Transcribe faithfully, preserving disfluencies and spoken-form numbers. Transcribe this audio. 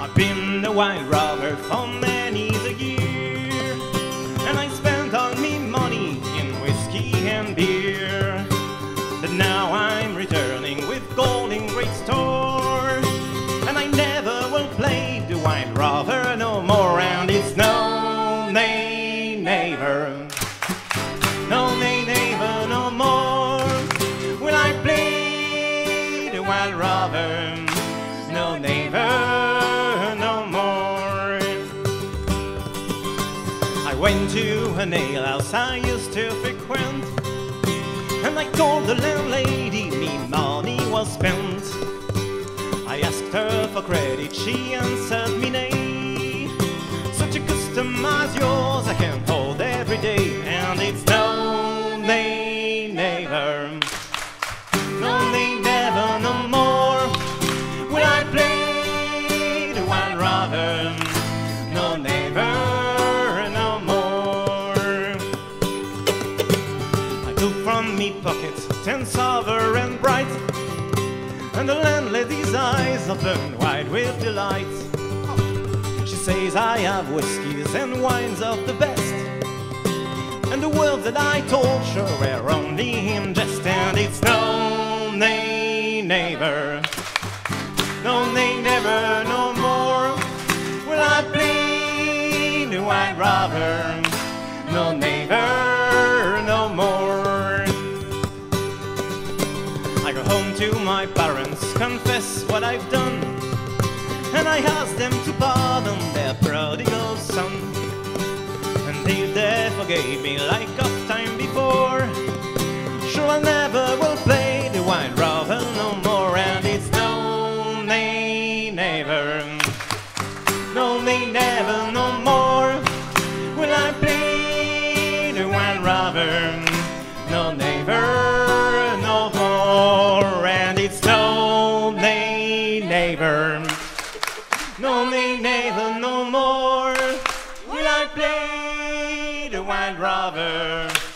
I've been the wild rover for many's a year, and I spent all me money in whiskey and beer. But now I'm returning with gold in great store, and I never will play the wild rover no more. And it's no, nay, never, no, nay, never, no more will I play the wild rover. No, never, no more. I went to an ale house I used to frequent, and I told the landlady me money was spent. I asked her for credit, she answered me nay. Such a custom as yours I can't hold every day. And it's no, nay, never, no, nay, never, no more. No, never, no more. I took from me pockets ten sovereign bright, and the landlady's eyes are burned wide with delight. She says I have whiskies and wines of the best, and the words that I told her were only in jest. And it's no, nay, never, no, nay, never, no more will I play the wild rover, no, never, no more. I go home to my parents, confess what I've done, and I ask them to pardon their prodigal son. And if they forgave me like of time before, sure I never will play the wild rover no more. And it's no, nay, never, no, nay, never, no more will I play the wild rover, no, never, no more. And it's no, nay, never, no, nay, never, no more will I play the wild rover.